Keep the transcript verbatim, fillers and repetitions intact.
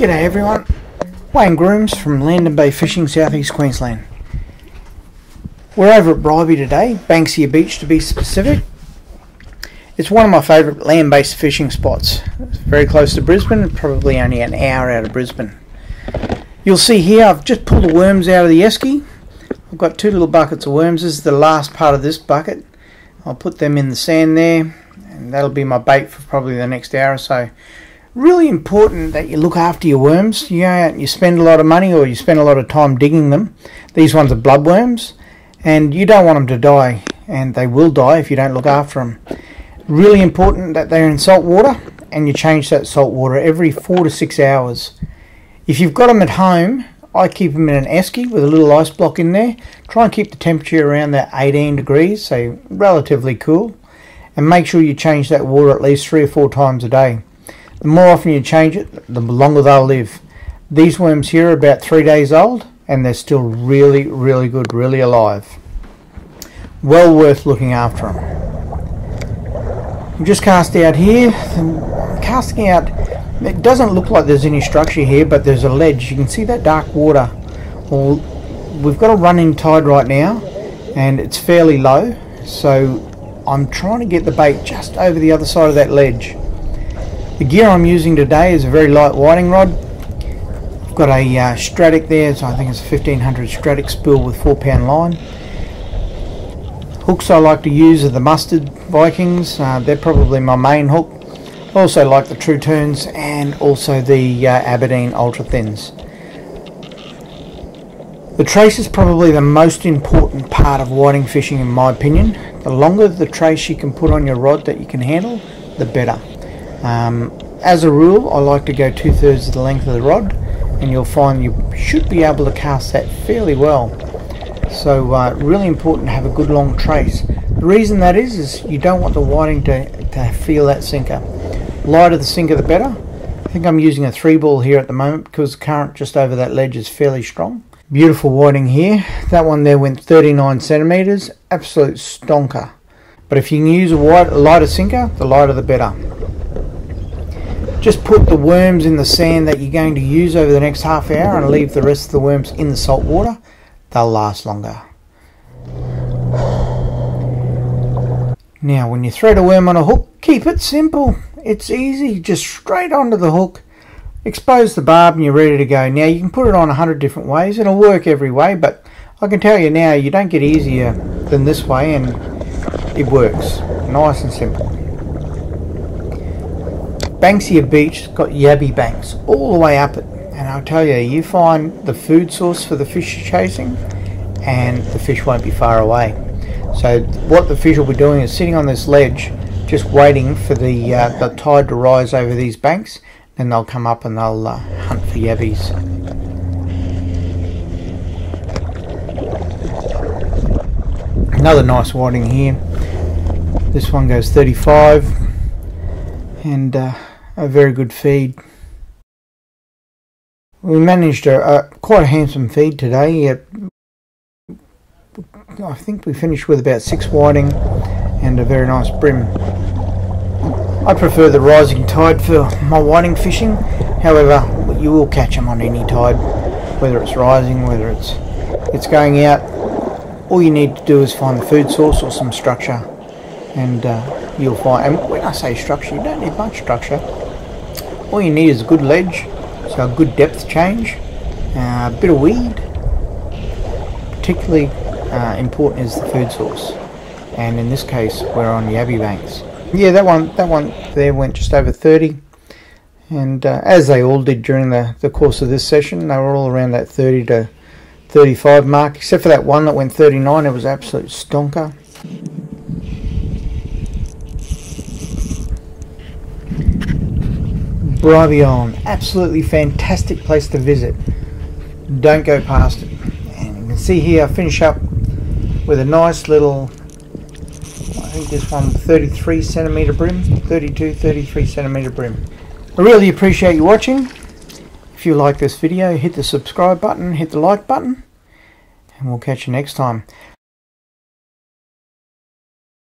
G'day everyone, Wayne Grooms from Land and Bay Fishing South East Queensland. We're over at Bribie today, Banksia Beach to be specific. It's one of my favourite land-based fishing spots. It's very close to Brisbane, probably only an hour out of Brisbane. You'll see here I've just pulled the worms out of the esky. I've got two little buckets of worms. This is the last part of this bucket. I'll put them in the sand there, and that'll be my bait for probably the next hour or so. Really important that you look after your worms. You go out and you spend a lot of money or you spend a lot of time digging them. These ones are bloodworms, and you don't want them to die, and they will die if you don't look after them. Really important that they're in salt water, and you change that salt water every four to six hours. If you've got them at home, I keep them in an esky with a little ice block in there. Try and keep the temperature around that eighteen degrees, so relatively cool, and make sure you change that water at least three or four times a day. The more often you change it, the longer they'll live. These worms here are about three days old, and they're still really, really good, really alive. Well worth looking after them. I'm just cast out here. I'm casting out, it doesn't look like there's any structure here, but there's a ledge. You can see that dark water. Well, we've got a running tide right now, and it's fairly low, so I'm trying to get the bait just over the other side of that ledge. The gear I'm using today is a very light whiting rod. I've got a uh, Stradic there, so I think it's a fifteen hundred Stradic spool with four pound line. Hooks I like to use are the Mustard Vikings, uh, they're probably my main hook. I also like the True Turns and also the uh, Aberdeen Ultra Thins. The trace is probably the most important part of whiting fishing in my opinion. The longer the trace you can put on your rod that you can handle, the better. Um, as a rule, I like to go two-thirds of the length of the rod, and you'll find you should be able to cast that fairly well. So uh, really important to have a good long trace. The reason that is is you don't want the whiting to, to feel that sinker. Lighter the sinker the better. I think I'm using a three ball here at the moment because the current just over that ledge is fairly strong. Beautiful whiting here. That one there went thirty-nine centimetres, absolute stonker. But if you can use a white, lighter sinker, the lighter the better. Just put the worms in the sand that you're going to use over the next half hour and leave the rest of the worms in the salt water. They'll last longer. Now when you thread a worm on a hook, keep it simple. It's easy, just straight onto the hook. Expose the barb and you're ready to go. Now you can put it on a hundred different ways. It'll work every way, but I can tell you now you don't get easier than this way, and it works. Nice and simple. Banksia Beach has got yabby banks all the way up it, and I'll tell you, you find the food source for the fish you're chasing and the fish won't be far away. So what the fish will be doing is sitting on this ledge just waiting for the, uh, the tide to rise over these banks, and they'll come up and they'll uh, hunt for yabbies. Another nice whiting here. This one goes thirty-five and uh, a very good feed. We managed a, a quite a handsome feed today. It, I think we finished with about six whiting and a very nice bream. I prefer the rising tide for my whiting fishing, however you will catch them on any tide, whether it's rising, whether it's it's going out. All you need to do is find the food source or some structure, and uh, you'll find, and when I say structure, you don't need much structure. All you need is a good ledge, so a good depth change, uh, a bit of weed. Particularly uh, important is the food source, and in this case we're on yabby banks. Yeah, that one that one there went just over thirty, and uh, as they all did during the, the course of this session, they were all around that thirty to thirty-five mark, except for that one that went thirty-nine. It was absolute stonker. Bribie Island, absolutely fantastic place to visit. Don't go past it. And you can see here I finish up with a nice little, I think this one thirty-three centimetre bream, thirty-two, thirty-three centimetre bream. I really appreciate you watching. If you like this video, hit the subscribe button, hit the like button, and we'll catch you next time.